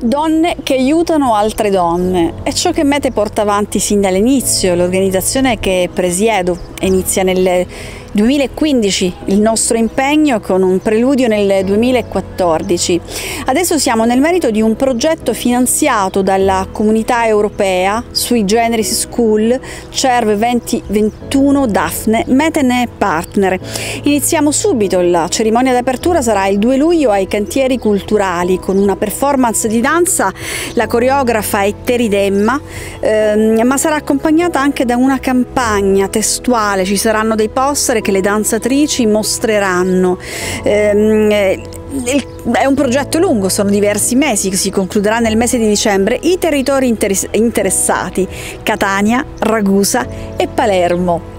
Donne che aiutano altre donne. È ciò che METE porta avanti sin dall'inizio, l'organizzazione che presiedo inizia nel 2015 il nostro impegno con un preludio nel 2014. Adesso siamo nel merito di un progetto finanziato dalla Comunità Europea sui Generis School CERV 2021 Daphne, METE ne partner. Iniziamo subito, la cerimonia d'apertura sarà il 2 luglio ai Cantieri Culturali con una performance di danza, la coreografa è Teri Demma, ma sarà accompagnata anche da una campagna testuale, ci saranno dei poster che le danzatrici mostreranno. È un progetto lungo, sono diversi mesi, si concluderà nel mese di dicembre. I territori interessati, Catania, Ragusa e Palermo,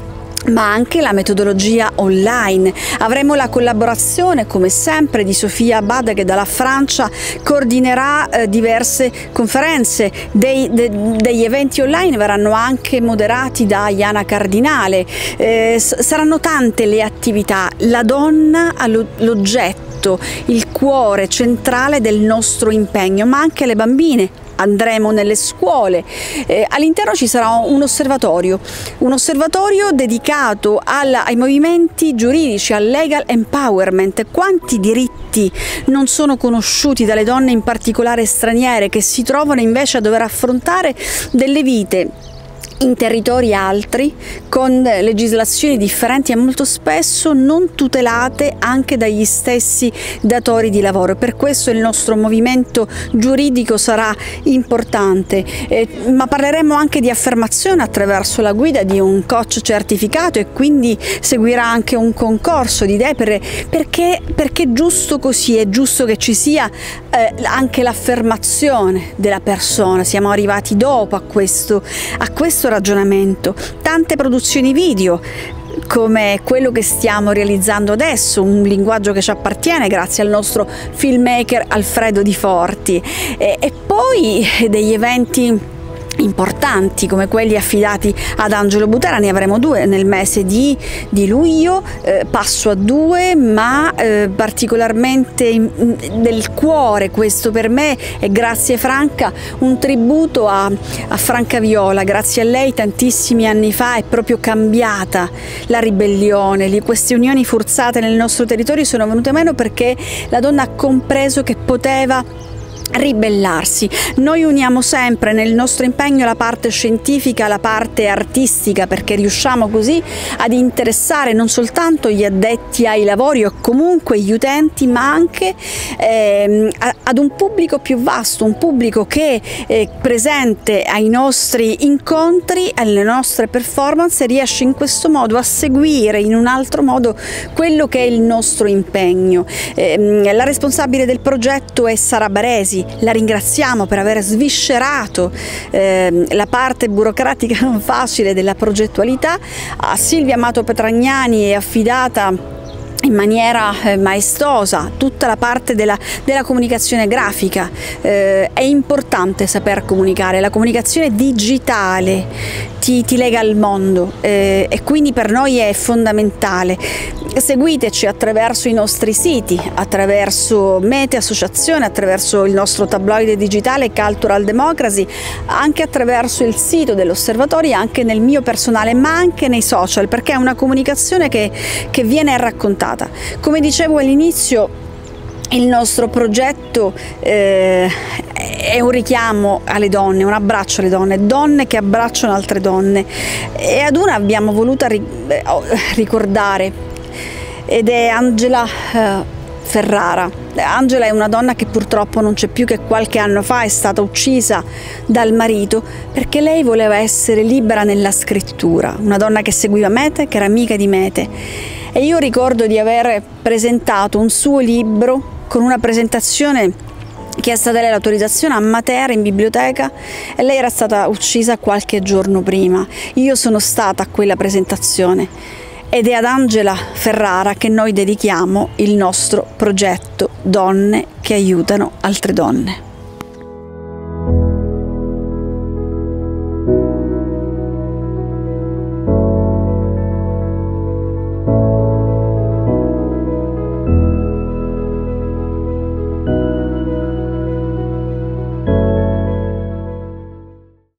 ma anche la metodologia online. Avremo la collaborazione, come sempre, di Sofia Badag, che dalla Francia coordinerà diverse conferenze. Degli eventi online verranno anche moderati da Jana Cardinale. Saranno tante le attività. La donna all'oggetto, il cuore centrale del nostro impegno, ma anche le bambine. Andremo nelle scuole, all'interno ci sarà un osservatorio dedicato ai movimenti giuridici, al legal empowerment. Quanti diritti non sono conosciuti dalle donne, in particolare straniere, che si trovano invece a dover affrontare delle vite in territori altri, con legislazioni differenti e molto spesso non tutelate anche dagli stessi datori di lavoro. Per questo il nostro movimento giuridico sarà importante, ma parleremo anche di affermazione attraverso la guida di un coach certificato, e quindi seguirà anche un concorso di idee, perché è giusto così, è giusto che ci sia anche l'affermazione della persona. Siamo arrivati dopo a questo ragionamento. Tante produzioni video come quello che stiamo realizzando adesso, un linguaggio che ci appartiene grazie al nostro filmmaker Alfredo Di Forti, e poi degli eventi importanti come quelli affidati ad Angela Butera. Ne avremo due nel mese di luglio, passo a due, ma particolarmente del cuore, questo per me, e grazie Franca, un tributo a Franca Viola. Grazie a lei tantissimi anni fa è proprio cambiata la ribellione, queste unioni forzate nel nostro territorio sono venute meno perché la donna ha compreso che poteva ribellarsi. Noi uniamo sempre nel nostro impegno la parte scientifica, la parte artistica, perché riusciamo così ad interessare non soltanto gli addetti ai lavori o comunque gli utenti, ma anche ad un pubblico più vasto, un pubblico che è presente ai nostri incontri, alle nostre performance, riesce in questo modo a seguire in un altro modo quello che è il nostro impegno. La responsabile del progetto è Sara Baresi, la ringraziamo per aver sviscerato la parte burocratica non facile della progettualità. A Silvia Amato Petragnani è affidata in maniera maestosa tutta la parte della comunicazione grafica. È importante saper comunicare, la comunicazione digitale ti lega al mondo, e quindi per noi è fondamentale. Seguiteci attraverso i nostri siti, attraverso METE Associazione, attraverso il nostro tabloide digitale Cultural Democracy, anche attraverso il sito dell'osservatorio, anche nel mio personale, ma anche nei social, perché è una comunicazione che viene raccontata. Come dicevo all'inizio, il nostro progetto è un richiamo alle donne, un abbraccio alle donne, donne che abbracciano altre donne, e ad una abbiamo voluto ricordare, ed è Angela Ferrara. Angela è una donna che purtroppo non c'è più, che qualche anno fa è stata uccisa dal marito perché lei voleva essere libera nella scrittura, una donna che seguiva METE, che era amica di METE. E io ricordo di aver presentato un suo libro con una presentazione che è stata lei l'autorizzazione a Matera in biblioteca, e lei era stata uccisa qualche giorno prima. Io sono stata a quella presentazione, ed è ad Angela Ferrara che noi dedichiamo il nostro progetto Donne che aiutano altre donne.